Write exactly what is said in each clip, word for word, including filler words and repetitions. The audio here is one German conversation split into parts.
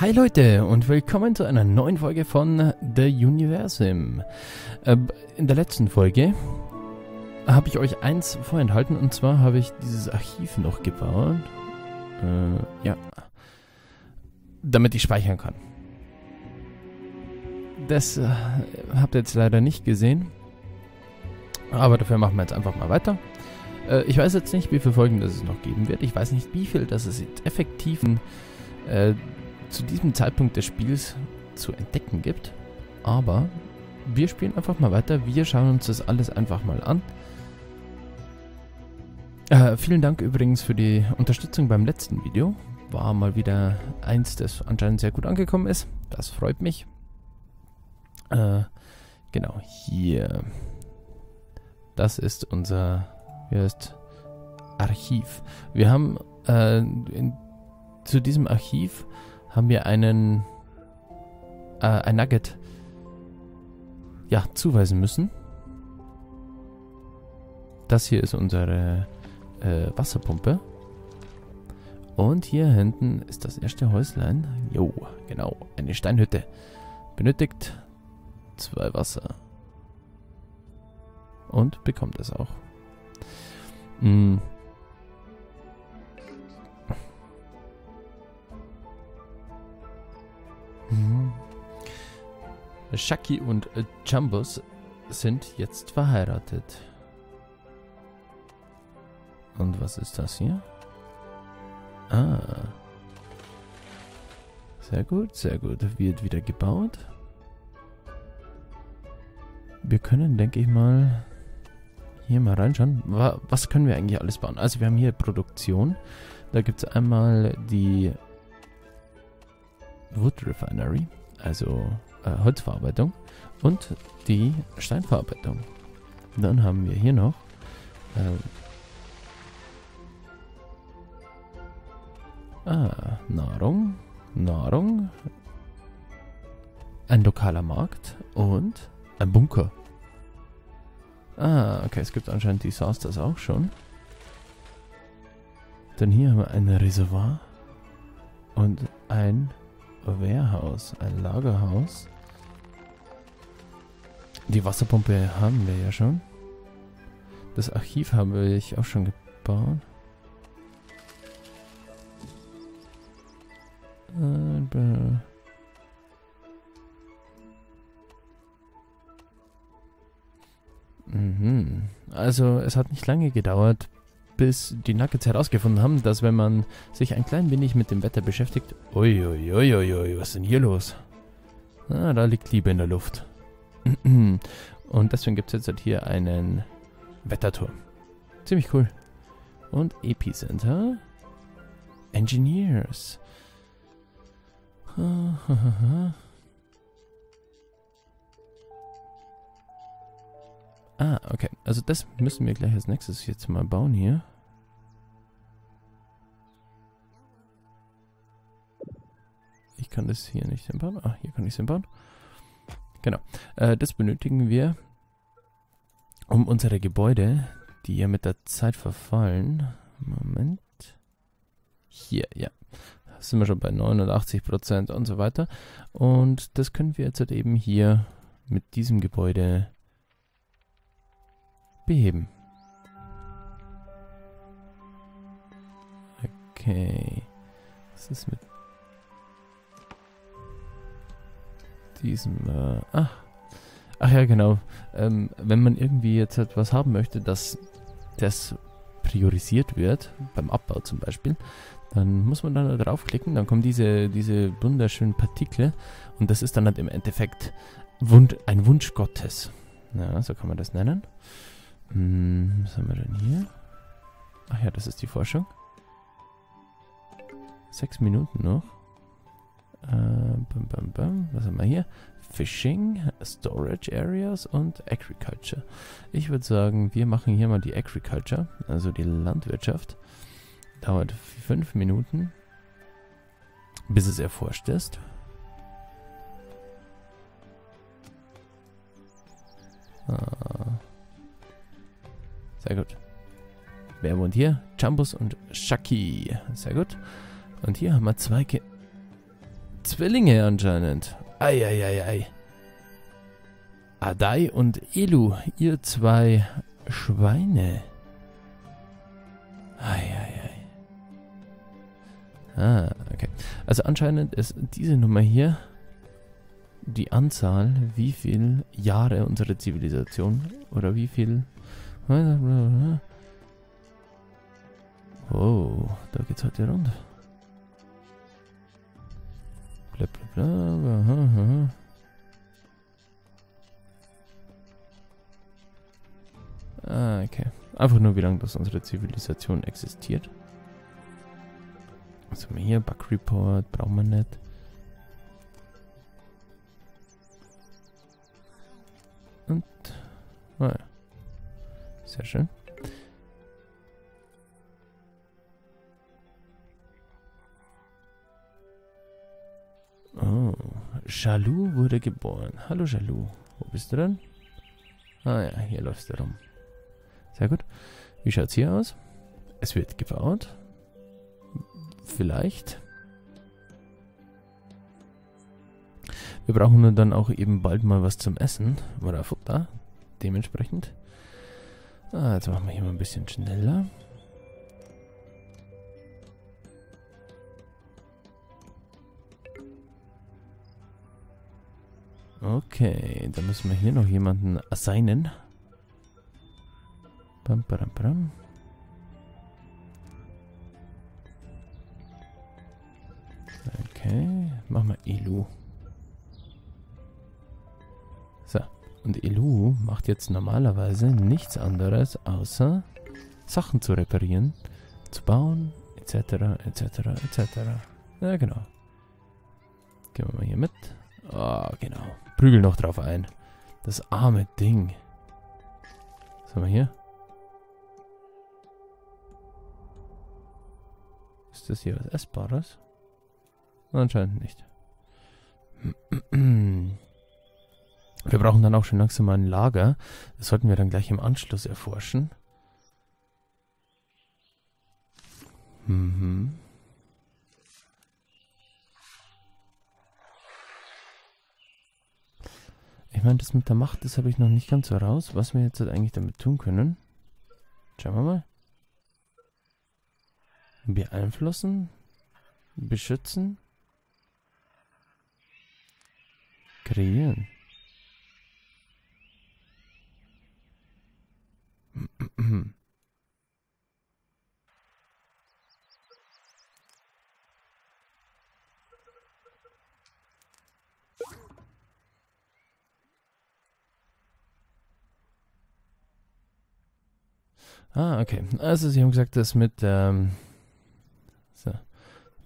Hi Leute und willkommen zu einer neuen Folge von The Universum. Äh, in der letzten Folge habe ich euch eins vorenthalten, und zwar habe ich dieses Archiv noch gebaut. Äh, ja. Damit ich speichern kann. Das äh, habt ihr jetzt leider nicht gesehen. Aber dafür machen wir jetzt einfach mal weiter. Äh, ich weiß jetzt nicht, wie viele Folgen das es noch geben wird. Ich weiß nicht, wie viel das es jetzt effektiv äh, zu diesem Zeitpunkt des Spiels zu entdecken gibt, aber wir spielen einfach mal weiter, wir schauen uns das alles einfach mal an. Äh, vielen Dank übrigens für die Unterstützung beim letzten Video, war mal wieder eins, das anscheinend sehr gut angekommen ist, das freut mich. Äh, genau, hier, das ist unser hier ist Archiv. Wir haben äh, in, zu diesem Archiv haben wir einen äh, ein Nugget ja, zuweisen müssen. Das hier ist unsere äh, Wasserpumpe. Und hier hinten ist das erste Häuslein. Jo, genau, eine Steinhütte. Benötigt zwei Wasser. Und bekommt es auch. Hm. Shaki und Jambus sind jetzt verheiratet. Und was ist das hier? Ah. Sehr gut, sehr gut. Wird wieder gebaut. Wir können, denke ich mal, hier mal reinschauen. Was können wir eigentlich alles bauen? Also wir haben hier Produktion. Da gibt es einmal die Wood Refinery, also äh, Holzverarbeitung, und die Steinverarbeitung. Dann haben wir hier noch äh, ah, Nahrung, Nahrung, ein lokaler Markt und ein Bunker. Ah, okay, es gibt anscheinend Disasters auch schon. Dann hier haben wir ein Reservoir und ein Warehouse, ein Lagerhaus. Die Wasserpumpe haben wir ja schon. Das Archiv habe ich auch schon gebaut. Mhm. Also es hat nicht lange gedauert, bis die Nuggets herausgefunden haben, dass wenn man sich ein klein wenig mit dem Wetter beschäftigt... Uiuiuiui, ui, ui, was ist denn hier los? Ah, da liegt Liebe in der Luft. Und deswegen gibt es jetzt hier einen Wetterturm. Ziemlich cool. Und Epicenter. Engineers. Ah, okay. Also das müssen wir gleich als nächstes jetzt mal bauen hier. Ich kann das hier nicht hinbauen. Ah, hier kann ich es hinbauen. Genau. Äh, das benötigen wir, um unsere Gebäude, die ja mit der Zeit verfallen. Moment. Hier, ja. Da sind wir schon bei neunundachtzig Prozent und so weiter. Und das können wir jetzt halt eben hier mit diesem Gebäude beheben. Okay. Was ist mit diesem... Äh, ach. ach ja, genau. Ähm, wenn man irgendwie jetzt etwas haben möchte, dass das priorisiert wird, beim Abbau zum Beispiel, dann muss man dann da draufklicken, dann kommen diese, diese wunderschönen Partikel, und das ist dann halt im Endeffekt Wunsch, ein Wunsch Gottes. Ja, so kann man das nennen. Hm, was haben wir denn hier? Ach ja, das ist die Forschung. Sechs Minuten noch. Äh, bam, bam, bam. Was haben wir hier? Fishing, Storage Areas und Agriculture. Ich würde sagen, wir machen hier mal die Agriculture, also die Landwirtschaft. Dauert fünf Minuten, bis es erforscht ist. Ah. Sehr gut. Wer wohnt hier? Jambus und Shaki. Sehr gut. Und hier haben wir zwei, Ki Zwillinge anscheinend. Eieieiei. Adai und Elu, ihr zwei Schweine. Eieiei. Ah, okay. Also anscheinend ist diese Nummer hier die Anzahl, wie viele Jahre unsere Zivilisation oder wie viel... Wow, da geht's heute rund. Blablabla. Ah, okay. Einfach nur, wie lange das unsere Zivilisation existiert. Was haben wir hier? Bug Report, brauchen wir nicht. Und... Ah, ja. Sehr schön. Oh, Jalou wurde geboren. Hallo Jalou, wo bist du denn? Ah ja, hier läufst du rum. Sehr gut. Wie schaut's hier aus? Es wird gebaut. Vielleicht. Wir brauchen nur dann auch eben bald mal was zum Essen. Oder Futter. Dementsprechend. Ah, jetzt machen wir hier mal ein bisschen schneller. Okay, dann müssen wir hier noch jemanden assignen. Bam, bam, bam. Okay, machen wir Elu. So, und Elu macht jetzt normalerweise nichts anderes, außer Sachen zu reparieren, zu bauen, et cetera, et cetera, et cetera. Ja, genau. Gehen wir mal hier mit. Ah, oh, genau. Prügel noch drauf ein. Das arme Ding. Was haben wir hier? Ist das hier was Essbares? Anscheinend nicht. Wir brauchen dann auch schon langsam mal ein Lager. Das sollten wir dann gleich im Anschluss erforschen. Mhm. Ich meine, das mit der Macht, das habe ich noch nicht ganz so raus, was wir jetzt eigentlich damit tun können. Schauen wir mal. Beeinflussen. Beschützen. Kreieren. Ah, okay. Also sie haben gesagt, das mit, ähm, so,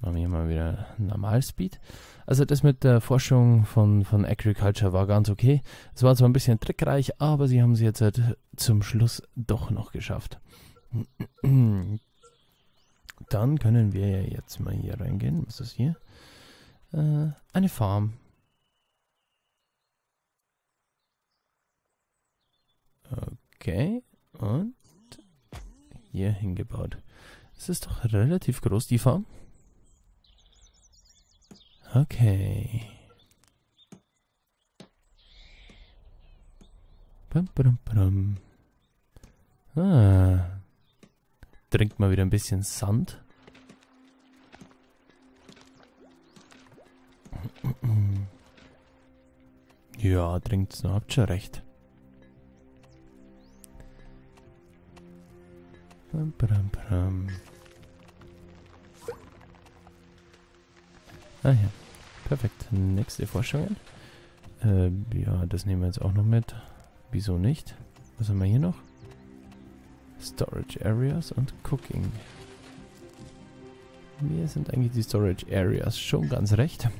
machen wir hier mal wieder Normalspeed. Also das mit der Forschung von, von Agriculture war ganz okay. Es war zwar ein bisschen trickreich, aber sie haben sie jetzt halt zum Schluss doch noch geschafft. Dann können wir ja jetzt mal hier reingehen. Was ist hier? Äh, eine Farm. Okay, und? Hier hingebaut. Es ist doch relativ groß, die Farm. Okay. Bam, bam, bam. Ah. Trinkt mal wieder ein bisschen Sand. Ja, trinkt's noch, habt schon recht. Ah ja, perfekt. Nächste Forschungen. Äh, ja, das nehmen wir jetzt auch noch mit. Wieso nicht? Was haben wir hier noch? Storage Areas und Cooking. Mir sind eigentlich die Storage Areas schon ganz recht.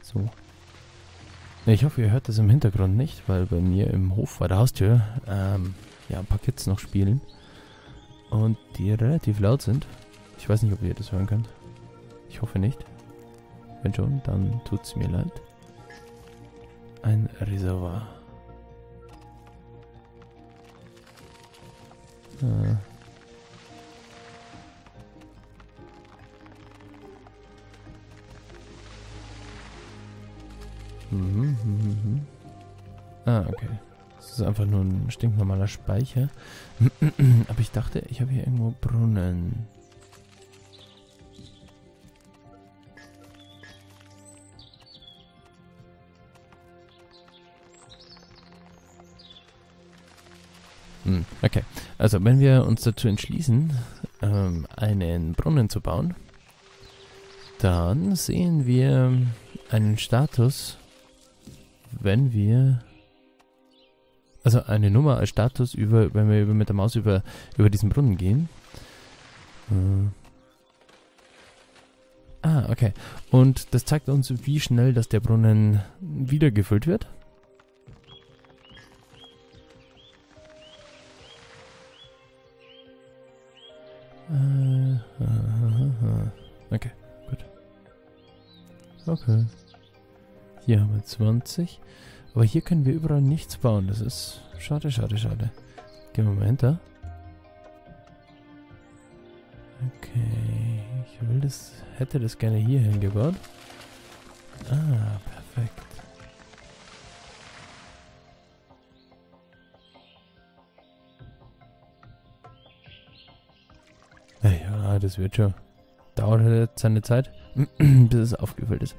So. Ich hoffe, ihr hört das im Hintergrund nicht, weil bei mir im Hof vor der Haustür ähm, ja, ein paar Kids noch spielen und die relativ laut sind. Ich weiß nicht, ob ihr das hören könnt. Ich hoffe nicht. Wenn schon, dann tut's mir leid. Ein Reservoir. Ah. Mhm, mhm, mhm. Ah, okay. Das ist einfach nur ein stinknormaler Speicher. Aber ich dachte, ich habe hier irgendwo Brunnen. Hm, okay. Also, wenn wir uns dazu entschließen, ähm, einen Brunnen zu bauen, dann sehen wir einen Status, wenn wir... Also eine Nummer als Status, über, wenn wir mit der Maus über, über diesen Brunnen gehen. Äh. Ah, okay. Und das zeigt uns, wie schnell, dass der Brunnen wieder gefüllt wird. Äh, okay, gut. Okay. Hier haben wir zwanzig. Aber hier können wir überall nichts bauen. Das ist schade, schade, schade. Gehen wir mal hinter. Okay. Ich will das, hätte das gerne hier hingebaut. Ah, perfekt. Naja, das wird schon. Dauert halt seine Zeit, bis es aufgefüllt ist.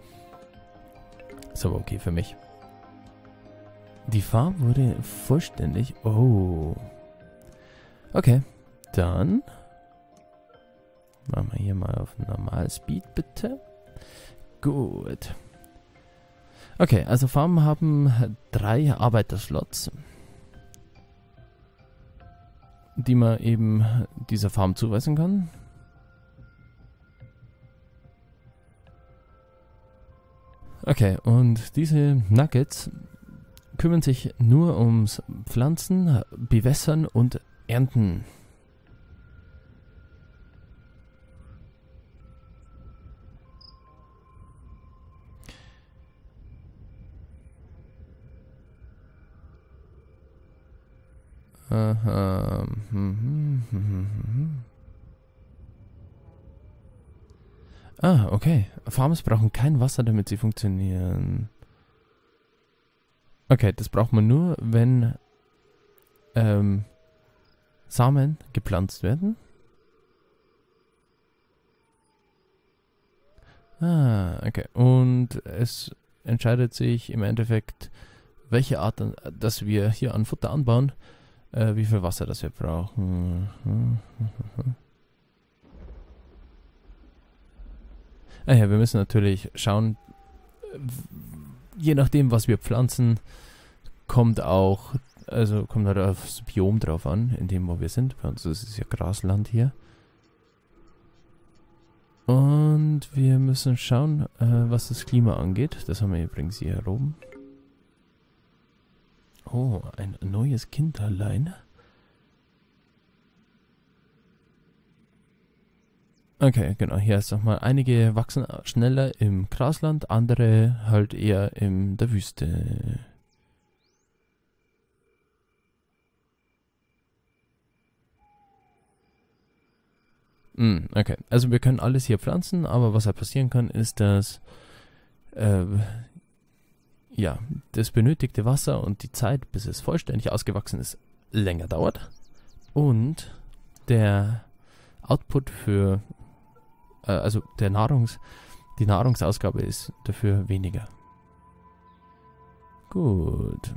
Ist aber okay für mich. Die Farm wurde vollständig... Oh. Okay. Dann machen wir hier mal auf Normal-Speed, bitte. Gut. Okay, also Farmen haben drei Arbeiterslots, die man eben dieser Farm zuweisen kann. Okay, und diese Nuggets kümmern sich nur ums Pflanzen, Bewässern und Ernten. Aha. Ah, okay. Farms brauchen kein Wasser, damit sie funktionieren. Okay, das braucht man nur, wenn ähm, Samen gepflanzt werden. Ah, okay. Und es entscheidet sich im Endeffekt, welche Art, dass wir hier an Futter anbauen, äh, wie viel Wasser das wir brauchen. Ah ja, wir müssen natürlich schauen, je nachdem, was wir pflanzen, kommt auch, also kommt halt aufs Biom drauf an, in dem, wo wir sind. Bei uns ist es ja Grasland hier. Und wir müssen schauen, äh, was das Klima angeht. Das haben wir übrigens hier oben. Oh, ein neues Kinderlein. Okay, genau, hier ist nochmal, einige wachsen schneller im Grasland, andere halt eher in der Wüste. Hm, okay, also wir können alles hier pflanzen, aber was halt passieren kann, ist, dass äh, ja, das benötigte Wasser und die Zeit, bis es vollständig ausgewachsen ist, länger dauert. Und der Output für also der Nahrungs, die Nahrungsausgabe ist dafür weniger. Gut.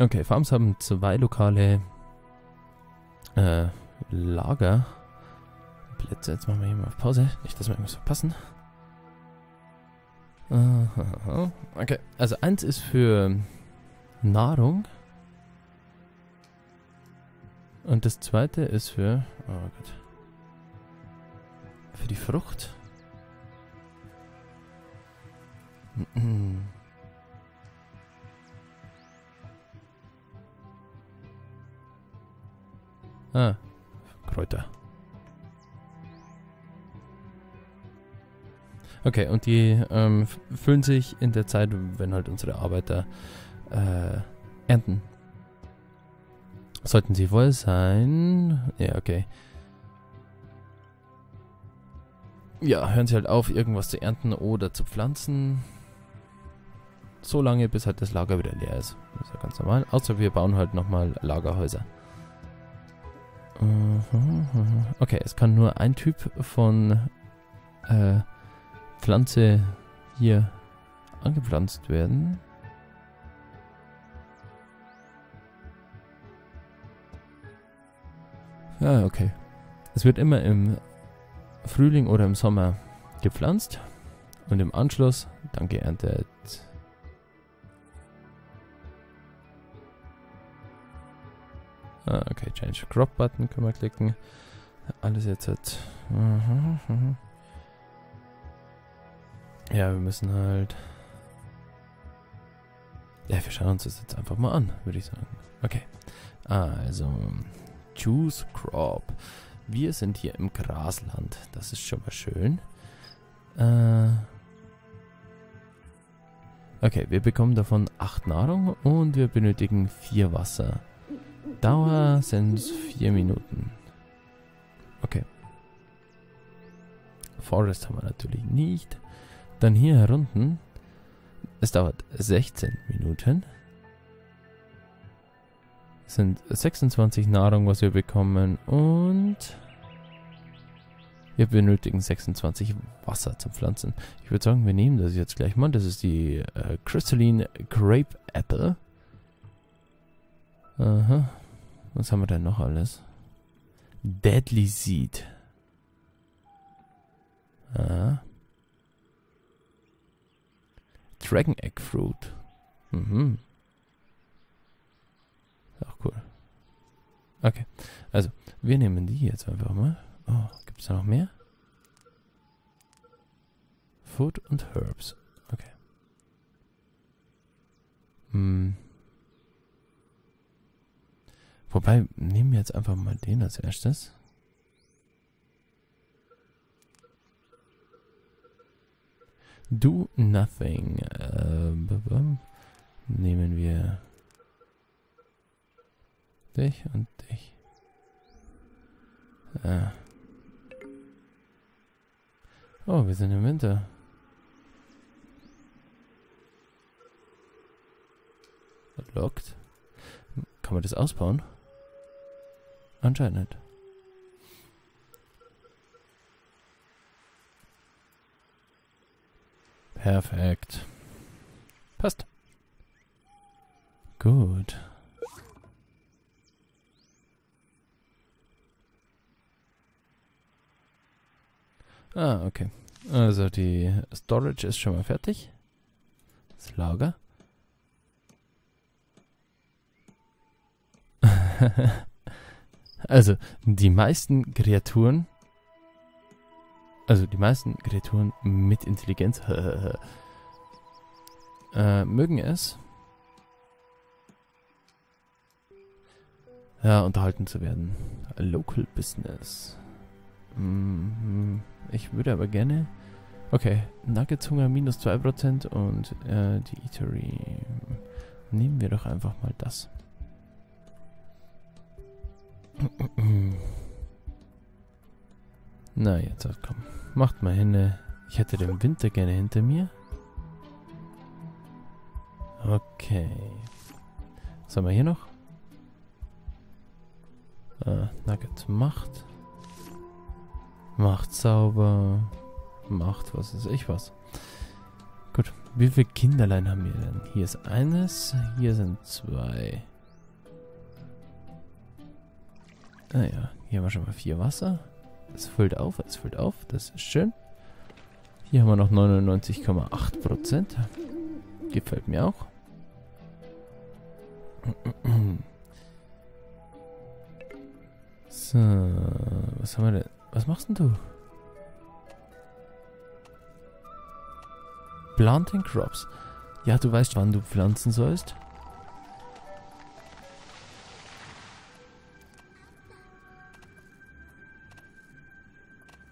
Okay, Farms haben zwei lokale äh, Lagerplätze. Jetzt machen wir hier mal auf Pause. Nicht, dass wir irgendwas verpassen. Okay, also eins ist für Nahrung. Und das zweite ist für... Oh Gott. Für die Frucht. Ah, Kräuter. Okay, und die ähm, füllen sich in der Zeit, wenn halt unsere Arbeiter äh, ernten. Sollten sie voll sein? Ja, okay. ja, hören sie halt auf, irgendwas zu ernten oder zu pflanzen. So lange, bis halt das Lager wieder leer ist. Das ist ja ganz normal. Außer wir bauen halt nochmal Lagerhäuser. Okay, es kann nur ein Typ von äh, Pflanze hier angepflanzt werden. Ja, okay. Es wird immer im Frühling oder im Sommer gepflanzt und im Anschluss dann geerntet. Ah, okay, Change Crop Button können wir klicken. Alles jetzt halt. Mhm, mhm. Ja, wir müssen halt. Ja, wir schauen uns das jetzt einfach mal an, würde ich sagen. Okay. Also, Choose Crop. Wir sind hier im Grasland. Das ist schon mal schön. Äh okay, wir bekommen davon acht Nahrung und wir benötigen vier Wasser. Dauer sind vier Minuten. Okay. Forest haben wir natürlich nicht. Dann hier herunten. Es dauert sechzehn Minuten. Es sind sechsundzwanzig Nahrung, was wir bekommen. Und wir benötigen sechsundzwanzig Wasser zum Pflanzen. Ich würde sagen, wir nehmen das jetzt gleich mal. Das ist die äh, Crystalline Grape Apple. Aha. Was haben wir denn noch alles? Deadly Seed. Ah. Dragon Egg Fruit. Mhm. Auch cool. Okay. Also, wir nehmen die jetzt einfach mal. Oh, gibt es da noch mehr? Food und Herbs. Okay. Hm. Wobei, nehmen wir jetzt einfach mal den als erstes. Do nothing. Ähm, nehmen wir dich und dich. Ah. Oh, wir sind im Winter. Locked. Kann man das ausbauen? Anscheinend nicht. Perfekt. Passt. Gut. Ah, okay. Also die Storage ist schon mal fertig. Das Lager. Also, die meisten Kreaturen, also die meisten Kreaturen mit Intelligenz äh, mögen es, ja, unterhalten zu werden. Local Business. Mm, ich würde aber gerne, okay, Nuggetshunger minus zwei Prozent und äh, die Eatery. Nehmen wir doch einfach mal das. Na, jetzt komm. Macht mal hin. Ich hätte den Winter gerne hinter mir. Okay. Was haben wir hier noch? Ah, Nuggets macht. Macht sauber. Macht was ist ich was. Gut. Wie viele Kinderlein haben wir denn? Hier ist eines. Hier sind zwei. Naja, hier haben wir schon mal vier Wasser. Es füllt auf, es füllt auf. Das ist schön. Hier haben wir noch neunundneunzig Komma acht Prozent. Gefällt mir auch. So, was haben wir denn? Was machst denn du? Planting Crops. Ja, du weißt, wann du pflanzen sollst.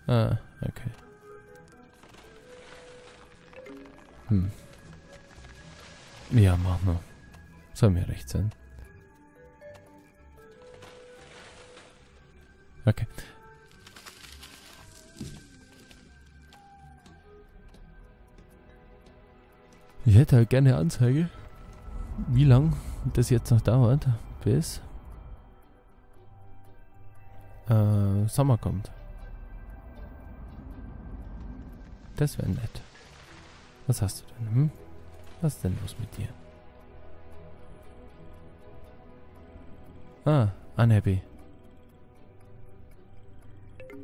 Ah, okay. Hm. Ja, mach mal. Soll mir recht sein. Okay. Ich hätte halt gerne eine Anzeige, wie lang das jetzt noch dauert, bis äh, Sommer kommt. Das wäre nett. Was hast du denn? Hm? Was ist denn los mit dir? Ah, unhappy.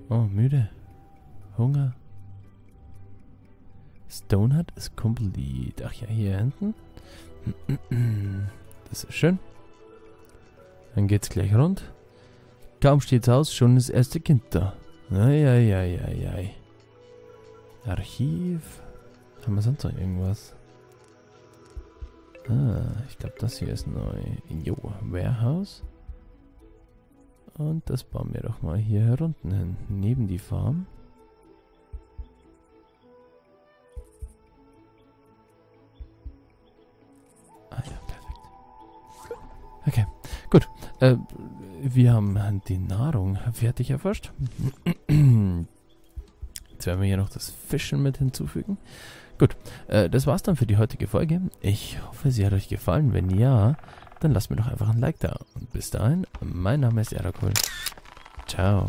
Oh, müde. Hunger. Stonehut ist complete. Ach ja, hier hinten. Das ist schön. Dann geht's gleich rund. Kaum steht's aus, schon das erste Kind da. Eieieiei. Archiv. Haben wir sonst noch irgendwas? Ah, ich glaube, das hier ist neu. Jo, Warehouse. Und das bauen wir doch mal hier herunten hin. Neben die Farm. Ah ja, perfekt. Okay, gut. Äh, wir haben die Nahrung fertig erforscht. Jetzt werden wir hier noch das Fischen mit hinzufügen. Gut, äh, das war's dann für die heutige Folge. Ich hoffe, sie hat euch gefallen. Wenn ja, dann lasst mir doch einfach ein Like da. Und bis dahin, mein Name ist Erakol. Ciao.